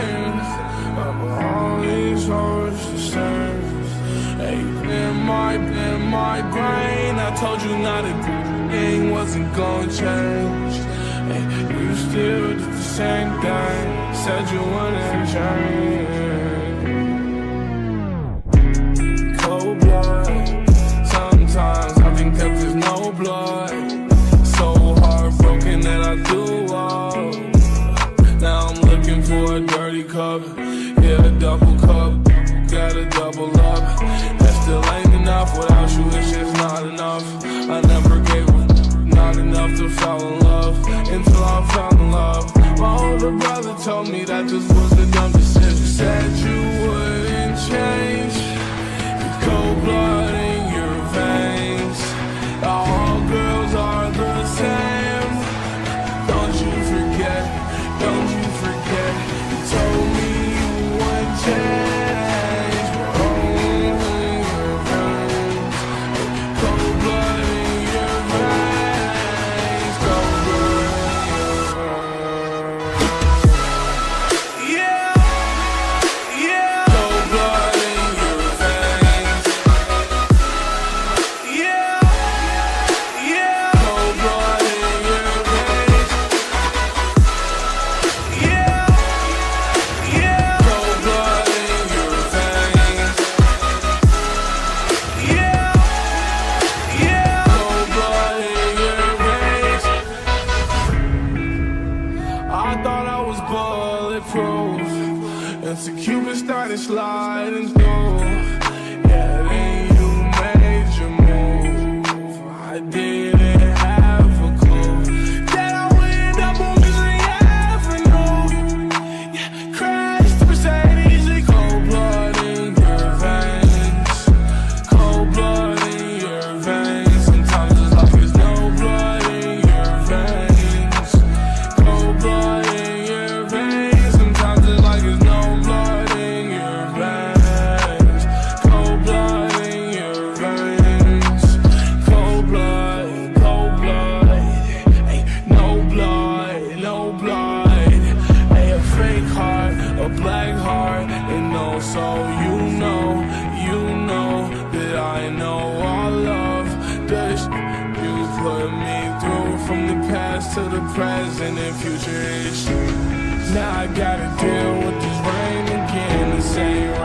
change of all these horses. Hey, in my brain, I told you not to do thing wasn't gonna change. And you still did the same thing, said you wouldn't change. Cold blood. Sometimes I think that there's no blood. So heartbroken that I do all. Now I'm looking for a dirty cup. Yeah, a double cup. Gotta double up. That still ain't enough. Without you, it's just not enough. I never gave up. Not enough to fall in love until I fell in love. My older brother told me that this was the dumb decision. You said you wouldn't change. The cold blood in your veins. All girls are the same. Don't you forget, don't you forget. You told me you wouldn't change. We're only in your veins. Cold blood in your veins. Sliding through, yeah, then you made your move. I didn't have a clue that I would end up on Beasley Avenue. Yeah, crashed the Mercedes and cold blood in your veins. Cold blood in your veins. Sometimes it's like there's no blood in your veins. Cold blood in your veins. Sometimes it's like there's no blood. So you know that I know all of the shit you put me through, from the past to the present and future issues. Now I gotta deal with this rain again, the same rain.